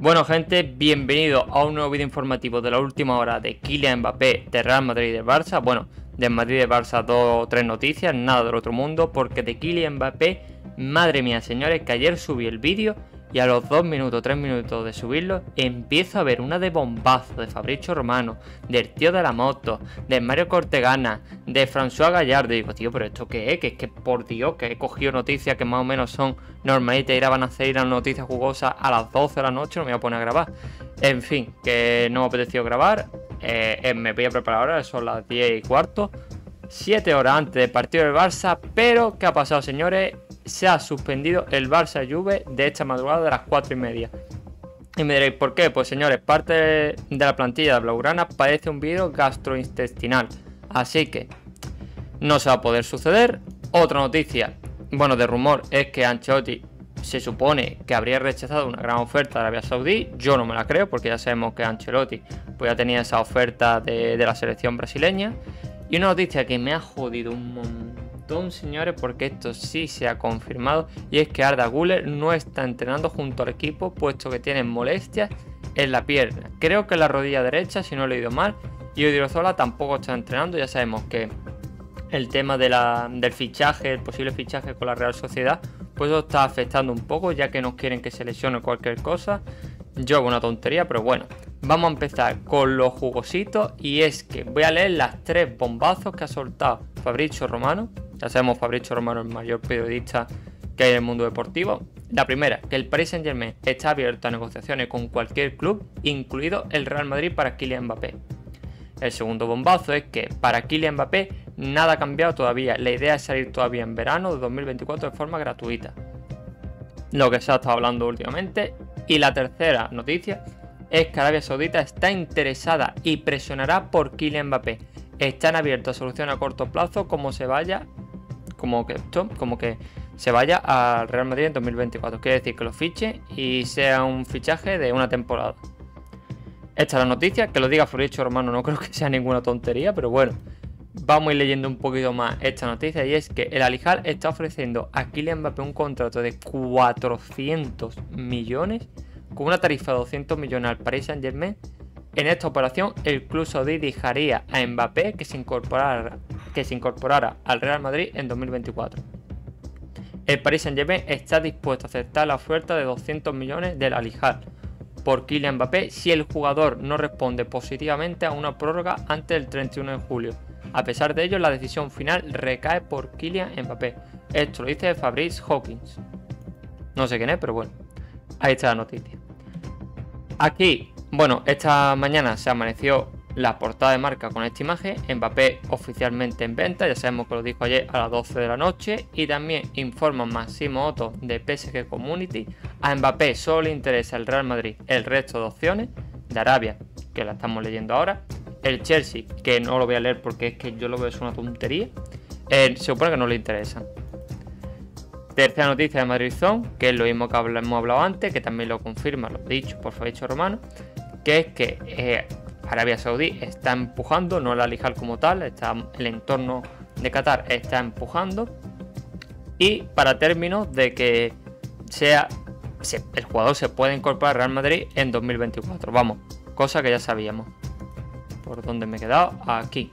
Bueno gente, bienvenidos a un nuevo vídeo informativo de la última hora de Kylian Mbappé, de Real Madrid y del Barça. Bueno, del Madrid y del Barça dos o tres noticias, nada del otro mundo, porque de Kylian Mbappé, madre mía señores, que ayer subí el vídeo y a los 2 minutos, 3 minutos de subirlo, empiezo a ver una de bombazo de Fabrizio Romano, del tío de la moto, de Mario Cortegana, de François Gallardo. Y digo, tío, ¿pero esto qué es? Que es que por Dios, que he cogido noticias que más o menos son normalitas y van a hacer ir a noticias jugosas a las 12 de la noche, no me voy a poner a grabar. En fin, que no me ha apetecido grabar, me voy a preparar ahora, son las 10:15, 7 horas antes del partido del Barça, pero ¿qué ha pasado señores? Se ha suspendido el Barça-Juve de esta madrugada de las 4:30. Y me diréis, ¿por qué? Pues señores, parte de la plantilla de blaugrana padece un virus gastrointestinal, así que no se va a poder suceder. Otra noticia, bueno, de rumor, es que Ancelotti se supone que habría rechazado una gran oferta de Arabia Saudí. Yo no me la creo, porque ya sabemos que Ancelotti pues ya tenía esa oferta de la selección brasileña. Y una noticia que me ha jodido un montón, señores, porque esto sí se ha confirmado, y es que Arda Güler no está entrenando junto al equipo puesto que tiene molestias en la pierna, creo que en la rodilla derecha si no he leído mal, y Odriozola tampoco está entrenando. Ya sabemos que el tema del fichaje, el posible fichaje con la Real Sociedad, pues eso está afectando un poco, ya que no quieren que se lesione cualquier cosa. Yo hago una tontería, pero bueno, vamos a empezar con los jugositos, y es que voy a leer las 3 bombazos que ha soltado Fabrizio Romano. Ya sabemos, Fabrizio Romano es el mayor periodista que hay en el mundo deportivo. La primera, que el Paris Saint Germain está abierto a negociaciones con cualquier club, incluido el Real Madrid, para Kylian Mbappé. El segundo bombazo es que para Kylian Mbappé nada ha cambiado todavía. La idea es salir todavía en verano de 2024 de forma gratuita, lo que se ha estado hablando últimamente. Y la tercera noticia es que Arabia Saudita está interesada y presionará por Kylian Mbappé. Están abiertos a soluciones a corto plazo como que se vaya al Real Madrid en 2024. Quiere decir que lo fiche y sea un fichaje de una temporada. Esta es la noticia, que lo diga Fabrizio Romano, no creo que sea ninguna tontería, pero bueno. Vamos a ir leyendo un poquito más esta noticia, y es que el Al Hilal está ofreciendo a Kylian Mbappé un contrato de 400 millones con una tarifa de 200 millones al Paris Saint Germain. En esta operación el club saudí dejaría a Mbappé que se incorporara al Real Madrid en 2024. El Paris Saint Germain está dispuesto a aceptar la oferta de 200 millones del Al Hilal por Kylian Mbappé si el jugador no responde positivamente a una prórroga antes del 31 de julio. A pesar de ello, la decisión final recae por Kylian Mbappé. Esto lo dice Fabrice Hawkins. No sé quién es, pero bueno, ahí está la noticia. Aquí, bueno, esta mañana se amaneció la portada de Marca con esta imagen. Mbappé oficialmente en venta, ya sabemos que lo dijo ayer a las 12 de la noche. Y también informa Máximo Otto de PSG Community: a Mbappé solo le interesa el Real Madrid. El resto de opciones de Arabia, que la estamos leyendo ahora, el Chelsea, que no lo voy a leer porque es que yo lo veo es una tontería, se supone que no le interesa. Tercera noticia de Madrid Zone, que es lo mismo que hemos hablado antes, que también lo confirma, lo dicho por Fabrizio Romano, que es que Arabia Saudí está empujando, no el Al Hilal como tal, el entorno de Qatar está empujando. Y para términos de que el jugador se puede incorporar al Real Madrid en 2024, vamos, cosa que ya sabíamos. ¿Por dónde me he quedado? Aquí.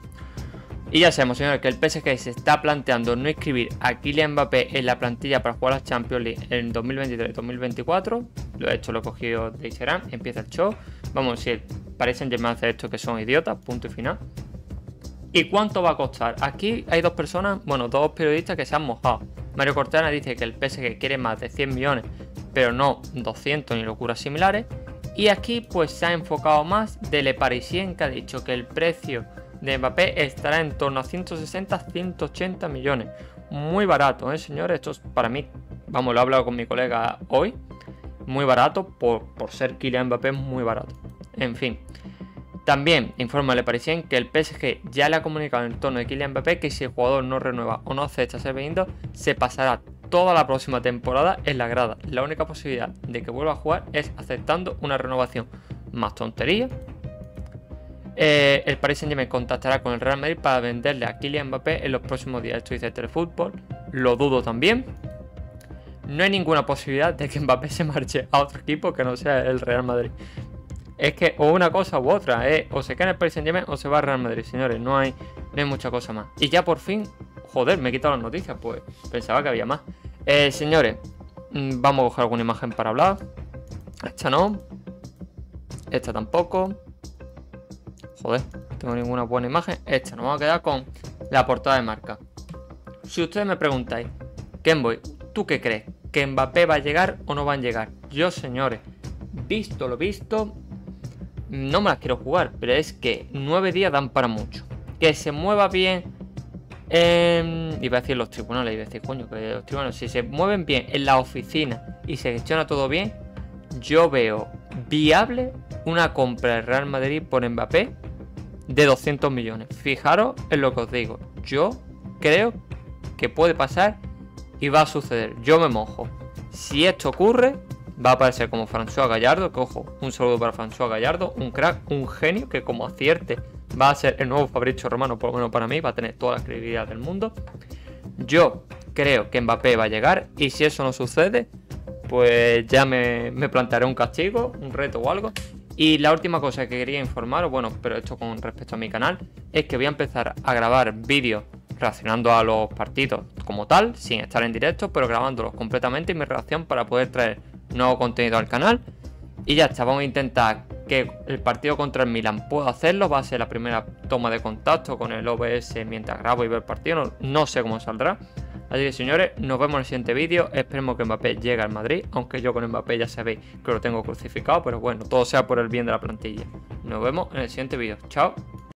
Y ya sabemos, señores, que el PSG se está planteando no inscribir a Kylian Mbappé en la plantilla para jugar a la Champions League en 2023-2024. Lo he cogido de Iserán, empieza el show. Vamos, si parecen llamarse a estos que son idiotas, punto y final. ¿Y cuánto va a costar? Aquí hay dos periodistas que se han mojado. Mario Cortegana dice que el PSG quiere más de 100 millones, pero no 200 ni locuras similares. Y aquí pues se ha enfocado más de Le Parisien, que ha dicho que el precio de Mbappé estará en torno a 160-180 millones. Muy barato, señores. Esto es, para mí, vamos, lo he hablado con mi colega hoy, muy barato, por ser Kylian Mbappé, muy barato. En fin, también informa Le Parisien que el PSG ya le ha comunicado en el torno de Kylian Mbappé que si el jugador no renueva o no acepta ser vendido, se pasará toda la próxima temporada en la grada. La única posibilidad de que vuelva a jugar es aceptando una renovación. Más tontería. El Paris Saint Germain contactará con el Real Madrid para venderle a Kylian Mbappé en los próximos días. Esto dice Telefútbol. Lo dudo también. no hay ninguna posibilidad de que Mbappé se marche a otro equipo que no sea el Real Madrid. Es que o una cosa u otra, o se queda en el Paris Saint Germain o se va al Real Madrid, señores, no hay mucha cosa más. Y ya por fin, joder, me he quitado las noticias, pues pensaba que había más. Señores, vamos a coger alguna imagen para hablar. Esta no, esta tampoco. Joder, no tengo ninguna buena imagen. Esta, nos vamos a quedar con la portada de Marca. Si ustedes me preguntáis, Kenboy, ¿tú qué crees? ¿Que Mbappé va a llegar o no va a llegar? Yo, señores, visto lo visto, no me las quiero jugar, pero es que 9 días dan para mucho. Que se mueva bien, iba a decir los tribunales, iba a decir, coño, que los tribunales, si se mueven bien en la oficina y se gestiona todo bien, yo veo viable una compra del Real Madrid por Mbappé de 200 millones. Fijaros en lo que os digo, yo creo que puede pasar y va a suceder, yo me mojo. Si esto ocurre, va a aparecer como François Gallardo, que ojo, un saludo para François Gallardo, un crack, un genio, que como acierte va a ser el nuevo Fabrizio Romano, por lo menos para mí, va a tener toda la credibilidad del mundo. Yo creo que Mbappé va a llegar, y si eso no sucede, pues ya me plantearé un castigo, un reto o algo. Y la última cosa que quería informaros, bueno, pero esto con respecto a mi canal, es que voy a empezar a grabar vídeos reaccionando a los partidos como tal, sin estar en directo, pero grabándolos completamente en mi reacción para poder traer nuevo contenido al canal. Y ya está, vamos a intentar que el partido contra el Milan pueda hacerlo. Va a ser la primera toma de contacto con el OBS mientras grabo y veo el partido, no sé cómo saldrá. Así que, señores, nos vemos en el siguiente vídeo. Esperemos que Mbappé llegue al Madrid, aunque yo con Mbappé ya sabéis que lo tengo crucificado, pero bueno, todo sea por el bien de la plantilla. Nos vemos en el siguiente vídeo, chao.